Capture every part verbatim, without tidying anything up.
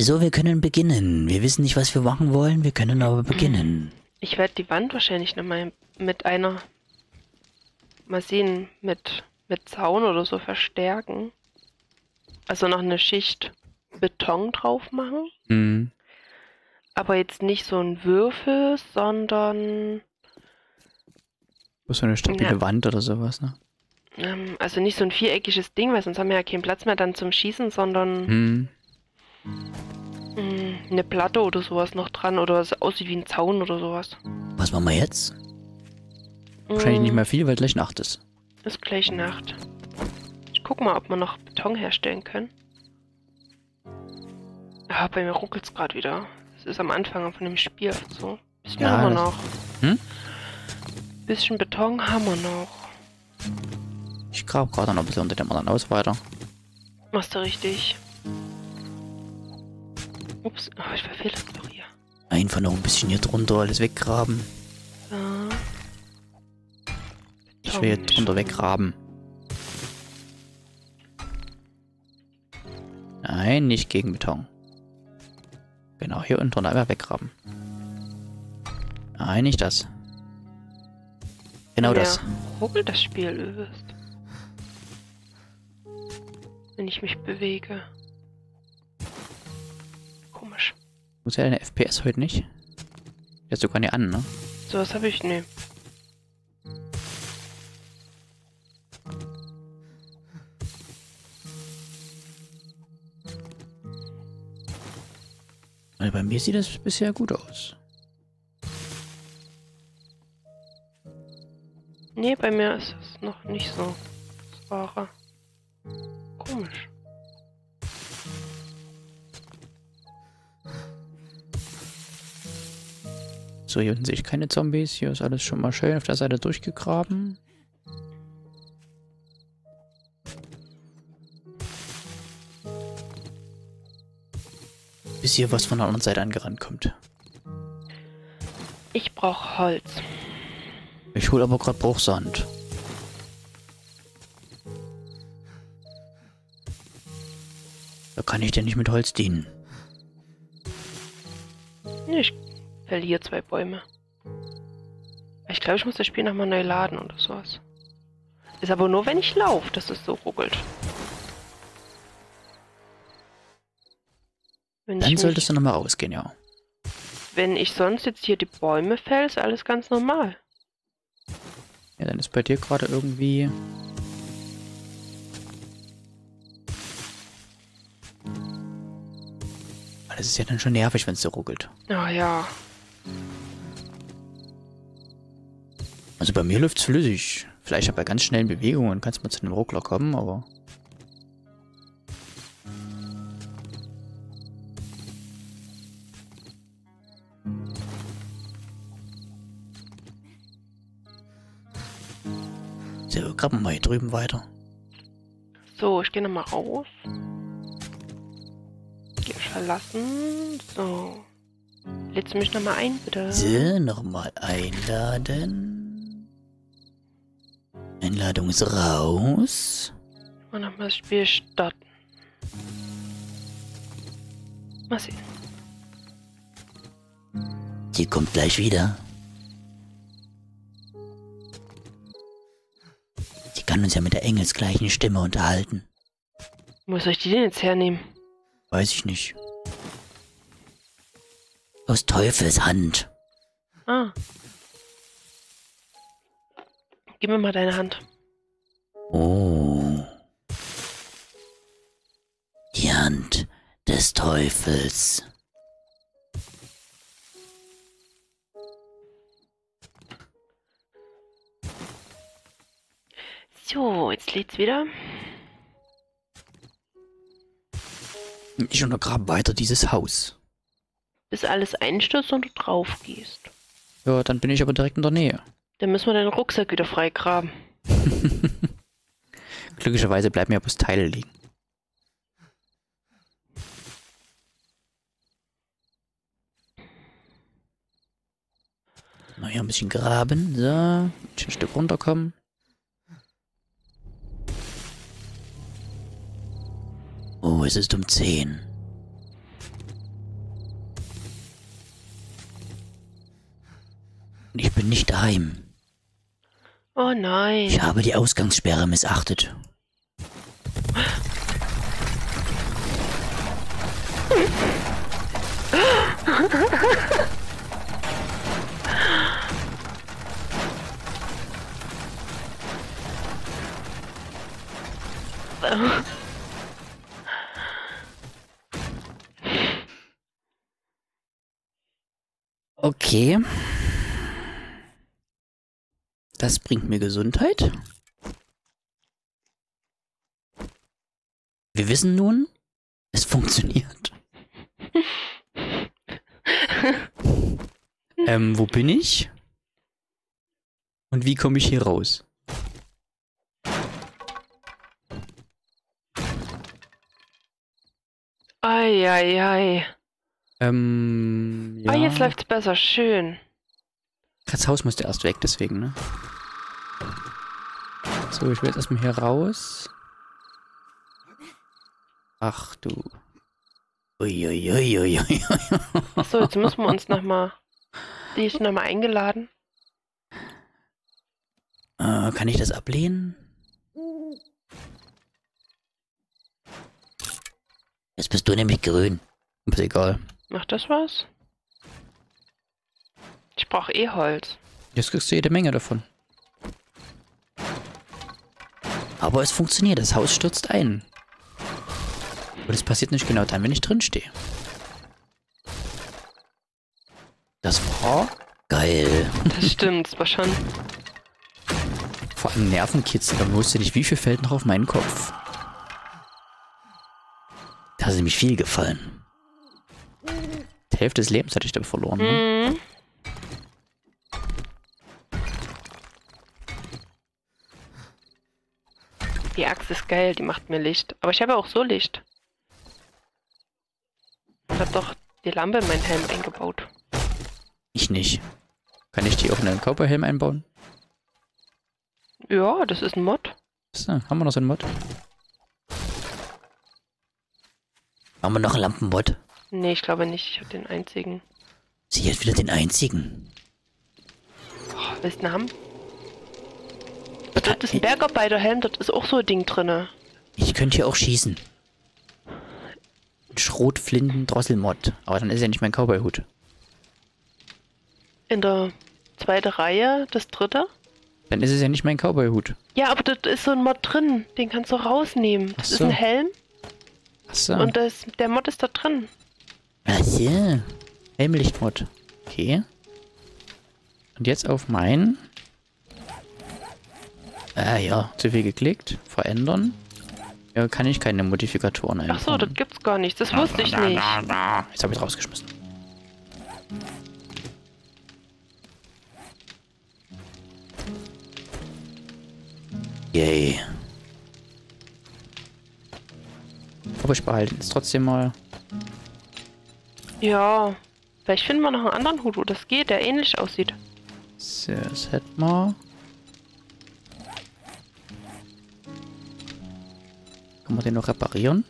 So, wir können beginnen. Wir wissen nicht, was wir machen wollen, wir können aber beginnen. Ich werde die Wand wahrscheinlich nochmal mit einer, mal sehen, mit, mit Zaun oder so verstärken. Also noch eine Schicht Beton drauf machen. Mhm. Aber jetzt nicht so ein Würfel, sondern... So eine stabile ja. Wand oder sowas, ne? Also nicht so ein viereckiges Ding, weil sonst haben wir ja keinen Platz mehr dann zum Schießen, sondern... Mhm. Eine Platte oder sowas noch dran oder es aussieht wie ein Zaun oder sowas. Was machen wir jetzt? Wahrscheinlich mm. nicht mehr viel, weil gleich Nacht ist. Ist gleich Nacht. Ich guck mal, ob wir noch Beton herstellen können. Ah, bei mir ruckelt es gerade wieder. Das ist am Anfang von dem Spiel so. Bisschen ja, haben wir noch. Hm? Bisschen Beton haben wir noch. Ich grab gerade noch ein bisschen unter dem anderen aus weiter. Machst du richtig. Ups, oh, ich verfehle das doch hier. Einfach noch ein bisschen hier drunter alles weggraben. So. Ich will hier drunter weggraben. Nein, nicht gegen Beton. Genau, hier unten einfach weggraben. Nein, nicht das. Genau ja, das. Ruckelt das Spiel übelst. Wenn ich mich bewege. Komisch. Du hast ja deine F P S heute nicht. Die hast du gar nicht an, ne? So was habe ich, ne. Also bei mir sieht das bisher gut aus. Ne, bei mir ist es noch nicht so. Das war komisch. So, hier unten sehe ich keine Zombies. Hier ist alles schon mal schön auf der Seite durchgegraben. Bis hier was von der anderen Seite angerannt kommt. Ich brauche Holz. Ich hole aber gerade Bruchsand. Da kann ich dir nicht mit Holz dienen. Ich fäll hier zwei Bäume. Ich glaube, ich muss das Spiel nochmal neu laden oder sowas. Ist aber nur, wenn ich laufe, dass es so ruckelt. Wenn Dann solltest mich, du nochmal rausgehen, ja. Wenn ich sonst jetzt hier die Bäume fäll, ist alles ganz normal. Ja, dann ist bei dir gerade irgendwie... Das ist ja dann schon nervig, wenn es so ruckelt. Ah ja. Also bei mir läuft es flüssig. Vielleicht bei ganz schnellen Bewegungen kannst du mal zu einem Ruckler kommen, aber... So, graben wir mal hier drüben weiter. So, ich gehe nochmal raus. Verlassen. So. Lädst du mich nochmal ein, bitte? So, nochmal einladen. Einladung ist raus. Und nochmal das Spiel starten. Mal sehen. Die kommt gleich wieder. Die kann uns ja mit der engelsgleichen Stimme unterhalten. Wo soll ich die denn jetzt hernehmen? Weiß ich nicht. Aus Teufels Hand. Ah. Gib mir mal deine Hand. Oh. Die Hand des Teufels. So, jetzt lädt's wieder. Ich untergrabe weiter dieses Haus. Bis alles einstürzt und du drauf gehst. Ja, dann bin ich aber direkt in der Nähe. Dann müssen wir deinen Rucksack wieder freigraben. Glücklicherweise bleiben ja bloß Teile liegen. Na ja, ein bisschen graben. So, ein Stück runterkommen. Oh, es ist um zehn. Ich bin nicht daheim. Oh nein. Ich habe die Ausgangssperre missachtet. Okay. Das bringt mir Gesundheit. Wir wissen nun, es funktioniert. Ähm, wo bin ich? Und wie komme ich hier raus? Ei, ei, ei. Ähm, ja. Ah, jetzt läuft's besser. Schön. Das Haus musste erst weg, deswegen, ne? So, ich will jetzt erstmal hier raus. Ach du. Uiuiuiui. Ui, ui, ui, ui. So, jetzt müssen wir uns nochmal. Die ist nochmal eingeladen. Äh, kann ich das ablehnen? Jetzt bist du nämlich grün. Ist egal. Macht das was? Ich brauche eh Holz. Jetzt kriegst du jede Menge davon. Aber es funktioniert. Das Haus stürzt ein. Und es passiert nicht genau dann, wenn ich drin stehe. Das war geil. Das stimmt, das war schon. Vor allem Nervenkitzel. Da wusste nicht, wie viel fällt noch auf meinen Kopf. Da hat nämlich viel gefallen. Die Hälfte des Lebens hatte ich dann verloren. Ne? Mhm. Die Axt ist geil, die macht mir Licht. Aber ich habe auch so Licht. Ich habe doch die Lampe in meinen Helm eingebaut. Ich nicht. Kann ich die auch in einen Körperhelm einbauen? Ja, das ist ein Mod. So, haben wir noch so einen Mod? Haben wir noch einen Lampenmod? Nee, ich glaube nicht. Ich habe den einzigen. Sie hat wieder den einzigen. Oh, willst du einen haben? Dort ist ein Bergarbeiterhelm, dort ist auch so ein Ding drin. Ich könnte hier auch schießen. Ein Schrotflinten-Drossel-Mod. Aber dann ist ja nicht mein Cowboy-Hut. In der zweiten Reihe, das dritte? Dann ist es ja nicht mein Cowboy-Hut. Ja, aber dort ist so ein Mod drin. Den kannst du rausnehmen. Das ist ein Helm. Achso. Und das, der Mod ist da drin. Achso. Helmlicht-Mod. Okay. Und jetzt auf meinen. Ah ja, zu viel geklickt. Verändern. Ja, kann ich keine Modifikatoren einbauen. Achso, das gibt's gar nicht. Das wusste ich nicht. Jetzt habe ich rausgeschmissen. Yay. Aber ich behalte es trotzdem mal. Ja. Vielleicht finden wir noch einen anderen Hut, wo das geht, der ähnlich aussieht. So, das hätten wir. Kann man den noch reparieren?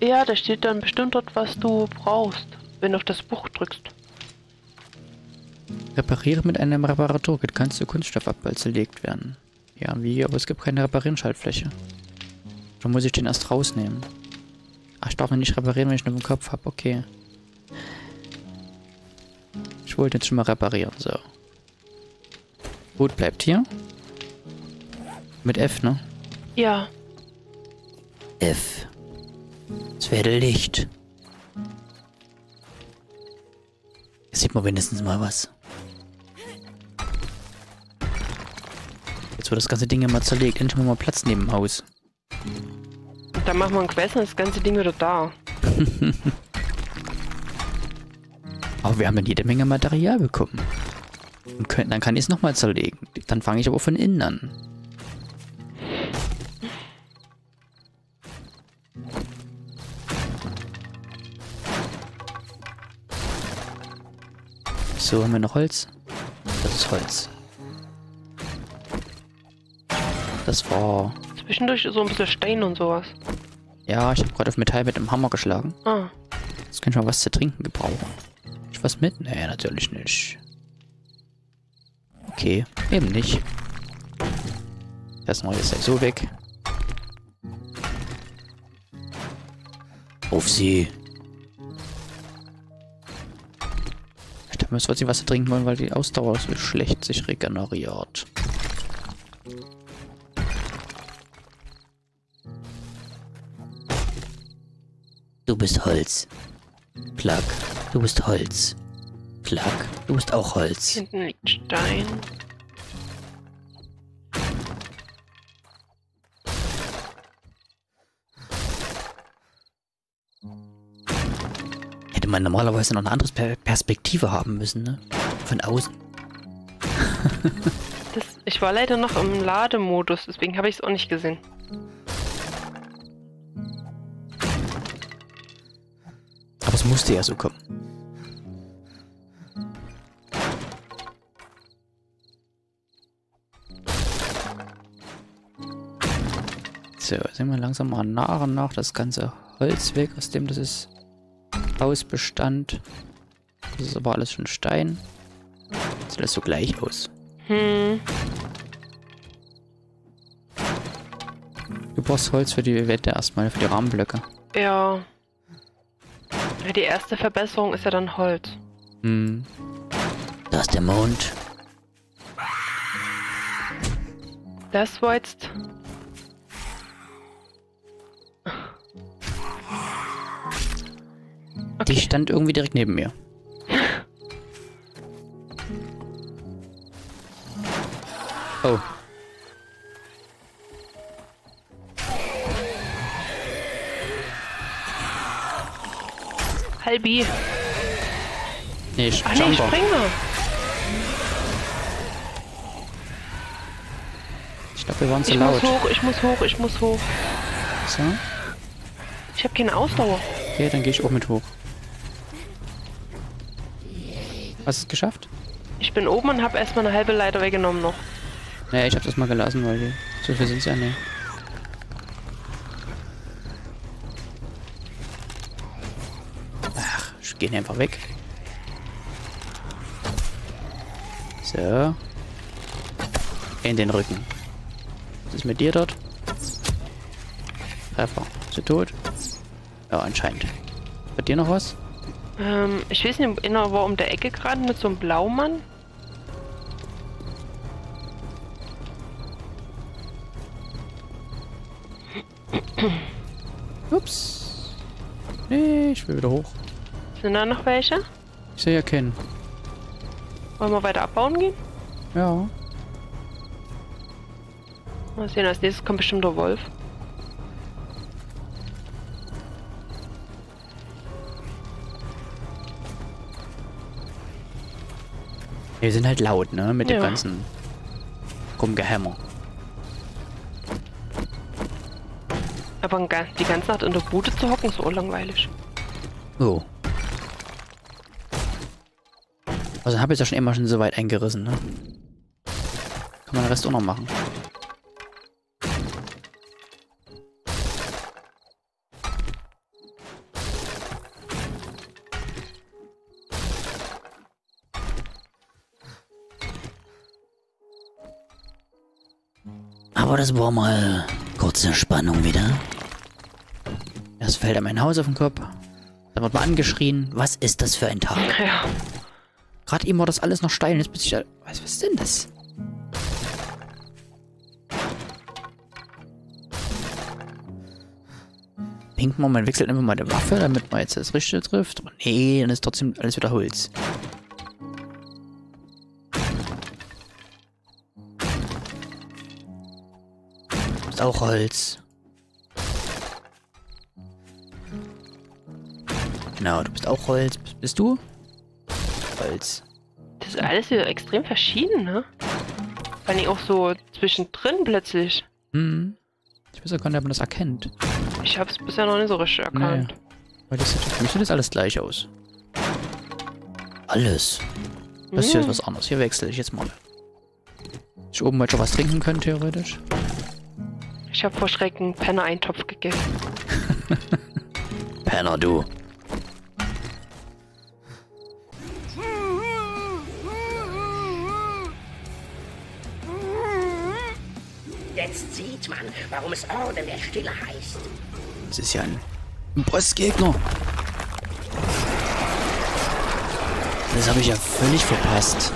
Ja, da steht dann bestimmt dort, was du brauchst, wenn du auf das Buch drückst. Repariere mit einem Reparaturkit. Kannst du Kunststoff abball zerlegt werden. Ja, wie? Aber es gibt keine Reparierenschaltfläche. Dann muss ich den erst rausnehmen. Ach, ich darf ihn nicht reparieren, wenn ich ihn im Kopf habe. Okay. Ich wollte jetzt schon mal reparieren, so. Gut, bleibt hier. Mit F, ne? Ja. F. Es werde Licht. Jetzt sieht man wenigstens mal was. Jetzt wird das ganze Ding immer zerlegt. Endlich mal Platz neben dem Haus. Dann machen wir einen Quest und das ganze Ding wieder da. Aber wir haben dann jede Menge Material bekommen. Und können, dann kann ich es nochmal zerlegen. Dann fange ich aber von innen an. So, haben wir noch Holz? Das ist Holz. Das war... Zwischendurch so ein bisschen Stein und sowas. Ja, ich habe gerade auf Metall mit einem Hammer geschlagen. Ah. Jetzt kann ich mal was zu trinken gebrauchen. Ich was mit? Nee, natürlich nicht. Okay, eben nicht. Das neue ist halt so weg. Auf sie. Ich dachte, müssen wir was zu trinken wollen, weil die Ausdauer so schlecht sich regeneriert. Du bist Holz. Plug. Du bist Holz. Plug. Du bist auch Holz. Hinten liegt Stein. Hätte man normalerweise noch eine andere Per- Perspektive haben müssen, ne? Von außen. das, ich war leider noch im Lademodus, deswegen habe ich es auch nicht gesehen. Aber es musste ja so kommen. So, jetzt nehmen wir langsam mal nach und nach das ganze Holz weg, aus dem das ist Hausbestand. Das ist aber alles schon Stein. Das sieht so gleich aus. Hm. Du brauchst Holz für die Wette erstmal, für die Rahmenblöcke. Ja. Die erste Verbesserung ist ja dann Holz. Hm. Da ist der Mond. Das war jetzt... Okay. Die stand irgendwie direkt neben mir. Oh. Halbi. Nee, ich Ach, nee, springe. Ich glaube, wir waren zu ich laut. Ich muss hoch, ich muss hoch, ich muss hoch. So. Ich habe keine Ausdauer. Okay, dann gehe ich auch mit hoch. Hast du es geschafft? Ich bin oben und habe erstmal eine halbe Leiter weggenommen noch. Naja, ich habe das mal gelassen, weil die so viel sind es ja nicht. Ach, ich gehe einfach weg. So. In den Rücken. Was ist mit dir dort? Treffer. Bist du tot? Ja, anscheinend. Bei dir noch was? Ähm, ich weiß nicht, in war um der Ecke gerade mit so einem Blaumann. Ups. Nee, ich will wieder hoch. Sind da noch welche? Ich sehe ja keinen. Wollen wir weiter abbauen gehen? Ja. Mal sehen, als nächstes kommt bestimmt der Wolf. Wir sind halt laut, ne? Mit ja. dem ganzen Rumgehämmer. Aber die ganze Nacht in der Bude zu hocken ist so langweilig. Oh. Also habe ich ja schon immer schon so weit eingerissen, ne? Kann man den Rest auch noch machen. Aber das war mal kurze Spannung wieder. Das fällt an mein Haus auf den Kopf. Dann wird mal angeschrien. Was ist das für ein Tag? Ja. Gerade eben war das alles noch steil. Jetzt bin ich da. Was, was ist denn das? Pinkmann, man wechselt immer mal die Waffe, damit man jetzt das Richtige trifft. Aber nee, dann ist trotzdem alles wieder Holz. Auch Holz. Genau, du bist auch Holz. Bist du? Holz. Das ist alles so extrem verschieden, ne? Vor allem auch so zwischendrin plötzlich. Mhm. Ich weiß ja gar nicht, ob man das erkennt. Ich hab's bisher noch nicht so richtig erkannt. Nee. Weil das sieht, für mich sieht das alles gleich aus. Alles. Das hier ist was anderes. Hier wechsle ich jetzt mal. Ich oben mal schon was trinken können, theoretisch. Ich habe vor Schrecken Penne einen Topf gegessen. Penner, du. Jetzt sieht man, warum es Orden der Stille heißt. Das ist ja ein Bossgegner. Das habe ich ja völlig verpasst.